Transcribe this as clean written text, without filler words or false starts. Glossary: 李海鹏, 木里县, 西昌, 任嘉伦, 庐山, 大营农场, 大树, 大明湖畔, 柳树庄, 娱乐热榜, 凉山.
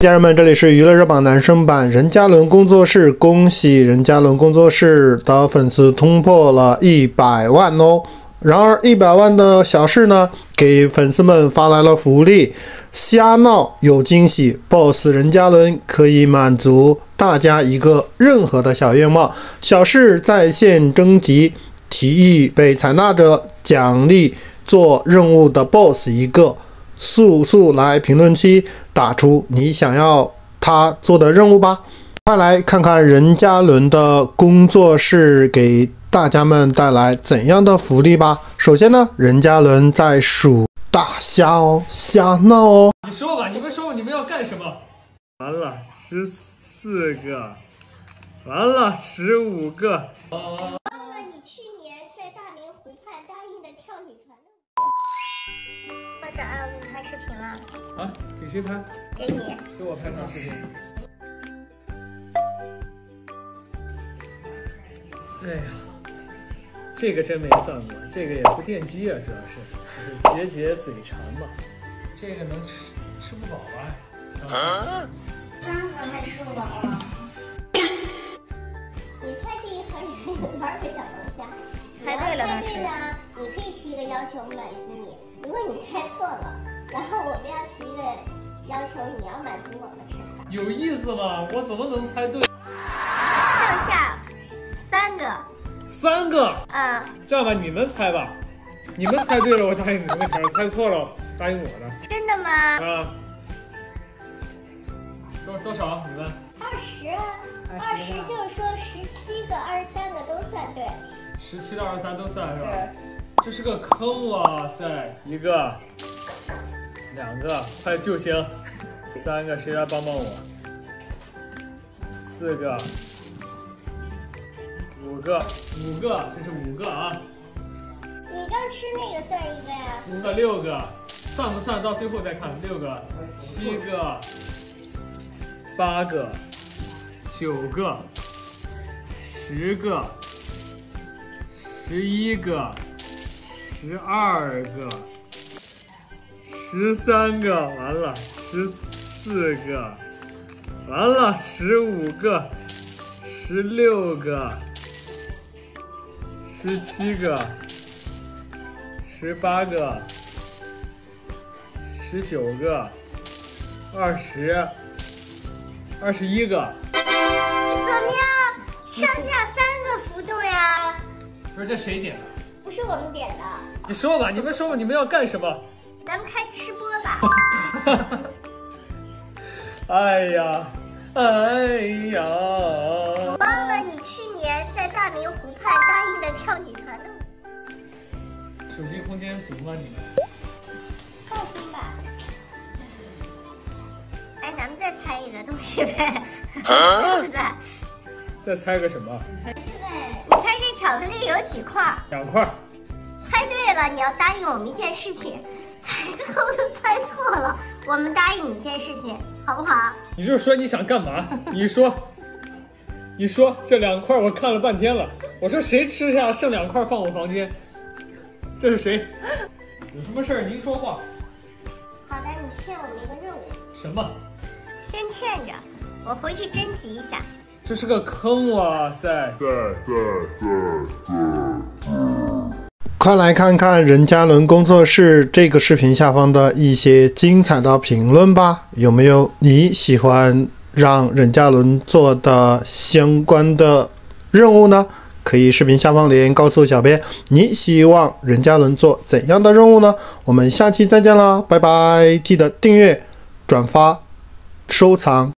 家人们，这里是娱乐热榜男生版任嘉伦工作室，恭喜任嘉伦工作室的粉丝突破了100万哦！然而100万的小事呢，给粉丝们发来了福利，瞎闹有惊喜 ，BOSS 任嘉伦可以满足大家一个任何的小愿望，小事在线征集，提议被采纳者奖励做任务的 BOSS 一个。 速来评论区打出你想要他做的任务吧！快来看看任嘉伦的工作室给大家们带来怎样的福利吧。首先呢，任嘉伦在数大虾哦，瞎闹哦。你说吧，你们说吧，你们要干什么？完了，14个，完了，15个。忘了你去年在大明湖畔答应的跳女团。 我要给你拍视频了啊！给谁拍？给你。给我拍啥视频？哎呀，这个真没算过，这个也不垫机啊，主要是解嘴馋嘛。这个能吃不饱吧？啊！3盒还吃不饱了？你猜这一盒里面有多少个小龙虾？猜对了能吃。你可以提一个要求，我满足你。 如果你猜错了，然后我们要提一个要求，你要满足我们吃饭，有意思吗？我怎么能猜对？上下三个，嗯，这样吧，你们猜吧，你们猜对了，我答应你们的；猜错了，答应我的。真的吗？啊，多少？你们？20就是说17个、23个都算对，17到23都算是吧？对。 这是个坑，哇塞！1个，2个，快救星！3个，谁来帮帮我？4个，5个，这是5个啊！你刚吃那个算1个呀？5到6个，算不算？到最后再看。6个，7个，8个，9个，10个，11个。 12个，13个，完了，14个，完了，15个，16个，17个，18个，19个，20，21个。怎么样？上下3个浮动呀。不是，这谁点的？ 不是我们点的。你说吧，你们说吧，你们要干什么？咱们开吃播吧。哎呀，哎呀！忘了你去年在大明湖畔答应的跳女团的舞。手机空间足吗？你们？够分吧。哎，咱们再猜一个东西呗。对不对？再猜个什么？ 巧克力有几块？2块。猜对了，你要答应我们一件事情；猜错了，我们答应你一件事情，好不好？你就说你想干嘛？你说，你说这2块我看了半天了。我说谁吃下剩2块放我房间？这是谁？有什么事儿您说话。好的，你欠我们一个任务。什么？先欠着，我回去征集一下。 这是个坑，哇塞！快来看看任嘉伦工作室这个视频下方的一些精彩的评论吧，有没有你喜欢让任嘉伦做的相关的任务呢？可以视频下方留言告诉小编，你希望任嘉伦做怎样的任务呢？我们下期再见啦，拜拜！记得订阅、转发、收藏。